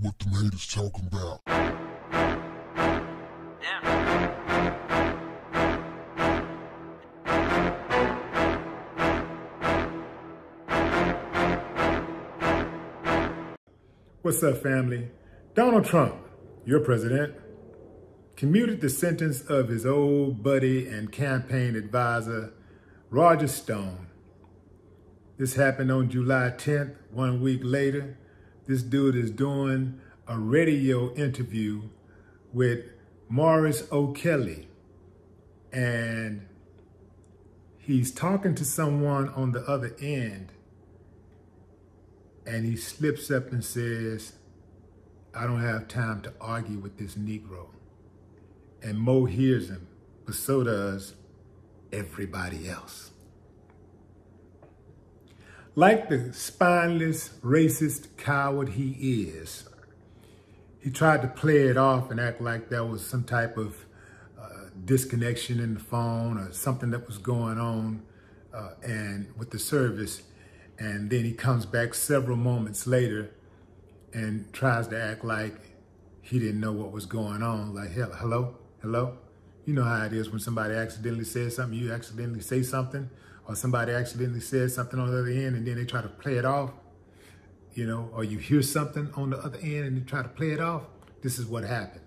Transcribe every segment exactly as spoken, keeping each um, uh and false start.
what the haters talking about. Yeah. What's up, family? Donald Trump, your president, commuted the sentence of his old buddy and campaign advisor, Roger Stone. This happened on July tenth, one week later. This dude is doing a radio interview with Morris O'Kelly, and he's talking to someone on the other end, and he slips up and says, "I don't have time to argue with this Negro." And Mo hears him, but so does everybody else. Like the spineless, racist coward he is, he tried to play it off and act like there was some type of uh, disconnection in the phone or something that was going on uh, and with the service. And then he comes back several moments later and tries to act like he didn't know what was going on. Like, hello, hello. You know how it is when somebody accidentally says something, you accidentally say something, or somebody accidentally says something on the other end and then they try to play it off, you know, or you hear something on the other end and you try to play it off. This is what happened.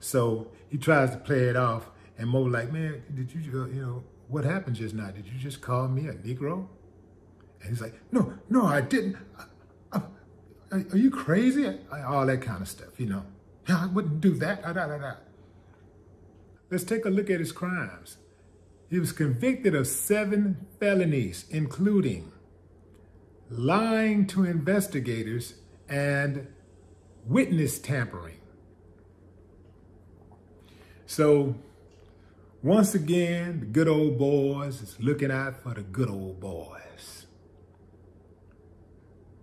So he tries to play it off, and Mo like, man, did you, you know, what happened just now? Did you just call me a Negro? And he's like, no, no, I didn't. I, I, are you crazy? I, all that kind of stuff, you know. I wouldn't do that. I, I, I, I. Let's take a look at his crimes. He was convicted of seven felonies, including lying to investigators and witness tampering. So once again, the good old boys is looking out for the good old boys.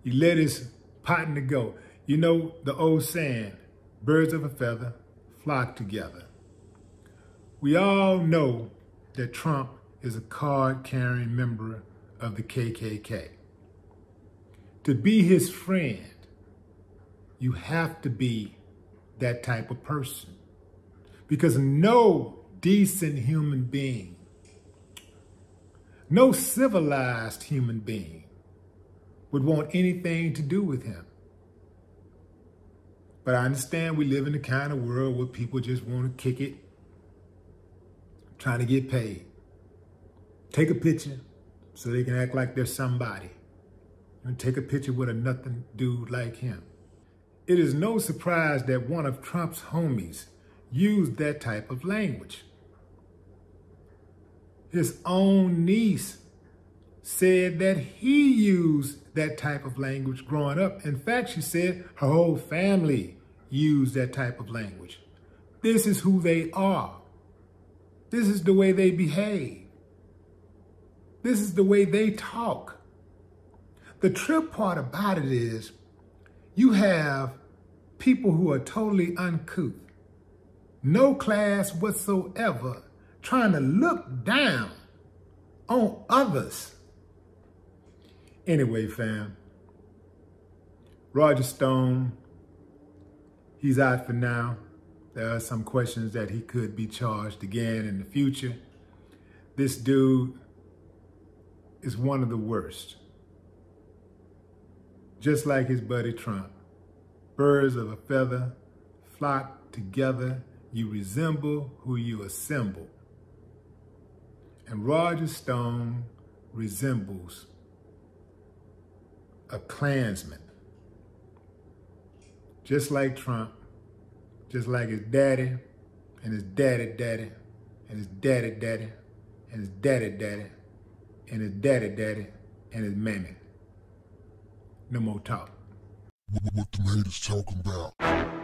He let his partner go. You know the old saying, birds of a feather flock together. We all know that Trump is a card-carrying member of the K K K. To be his friend, you have to be that type of person, because no decent human being, no civilized human being would want anything to do with him. But I understand we live in the kind of world where people just want to kick it, trying to get paid. Take a picture so they can act like they're somebody. And take a picture with a nothing dude like him. It is no surprise that one of Trump's homies used that type of language. His own niece said that he used that type of language growing up. In fact, she said her whole family used that type of language. This is who they are. This is the way they behave. This is the way they talk. The trip part about it is you have people who are totally uncouth, no class whatsoever, trying to look down on others. Anyway, fam, Roger Stone, he's out for now. There are some questions that he could be charged again in the future. This dude is one of the worst. Just like his buddy Trump. Birds of a feather flock together. You resemble who you assemble. And Roger Stone resembles a Klansman. Just like Trump. Just like his daddy, and his daddy daddy, and his daddy daddy, and his daddy daddy, and his daddy daddy, and his mammy. No more talk. What, what the haters talking about?